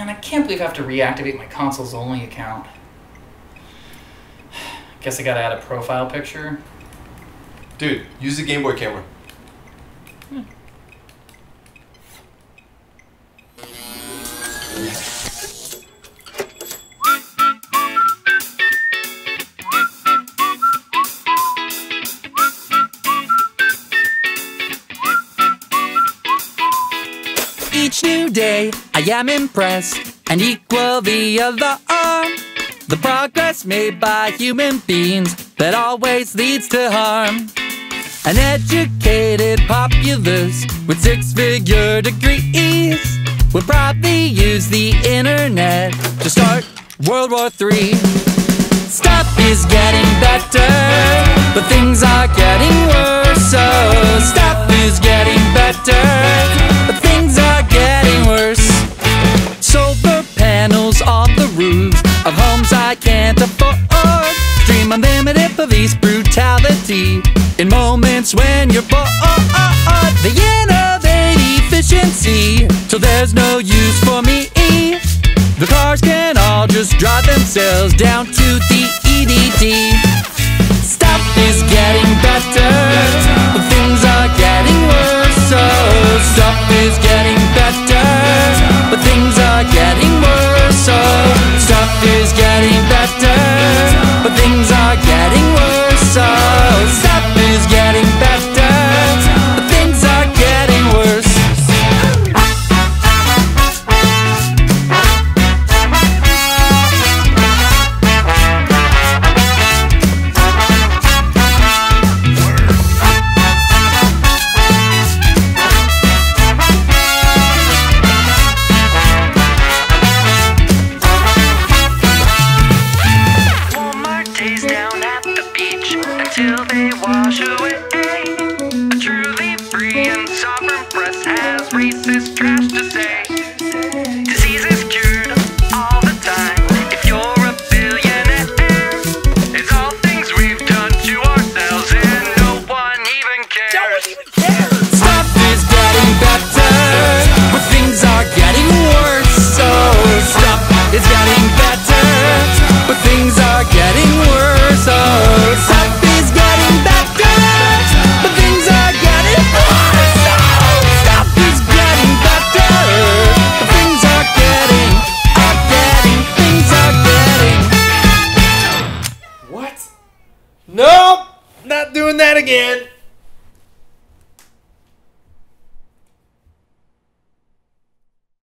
Man, I can't believe I have to reactivate my consoles only account. Guess I gotta add a profile picture. Dude, use the Game Boy camera. Each new day, I am impressed and equal via the arm. The progress made by human beings that always leads to harm. An educated populace with six-figure degrees would probably use the internet to start World War III. Stuff is getting better, but things are getting worse. So stuff is getting better, but things are getting worse. Solar panels on the roofs of homes I can't afford. Dream unlimited police brutality in moments when you're bored. They innovate efficiency till there's no use for me. The cars can all just drive themselves down to the EDD. Stuff is getting better, but things are getting worse. So stuff is getting better, but things are getting worse. So stuff is getting better, but things are getting worse. So stuff is getting better, but things are getting worse. Again.